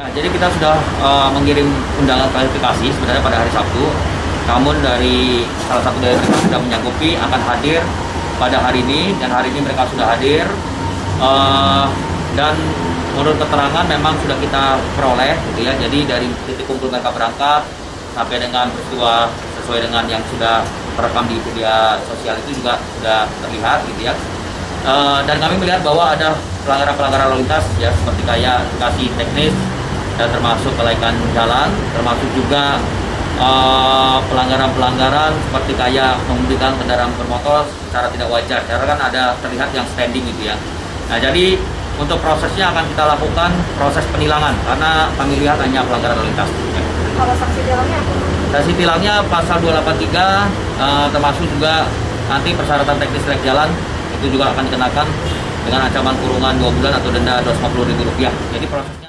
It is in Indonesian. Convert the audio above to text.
Ya, jadi kita sudah mengirim undangan klarifikasi sebenarnya pada hari Sabtu, namun dari salah satu dari mereka sudah menyanggupi akan hadir pada hari ini, dan hari ini mereka sudah hadir. Dan menurut keterangan memang sudah kita peroleh, gitu ya. Jadi dari titik kumpul mereka berangkat sampai dengan peristiwa sesuai dengan yang sudah terekam di media sosial itu juga sudah terlihat, gitu ya. Dan kami melihat bahwa ada pelanggaran-pelanggaran lalu lintas, ya, seperti kayak indikasi teknis, dan termasuk kelaikan jalan, termasuk juga pelanggaran-pelanggaran seperti kayak mengemudikan kendaraan bermotor secara tidak wajar, karena kan ada terlihat yang standing gitu ya. Nah, jadi untuk prosesnya akan kita lakukan proses penilangan karena kami lihat hanya pelanggaran lalu lintas. Kalau sanksi tilangnya apa? Sanksi tilangnya pasal 283, termasuk juga nanti persyaratan teknis layak jalan itu juga akan dikenakan dengan ancaman kurungan 2 bulan atau denda Rp250.000. Jadi prosesnya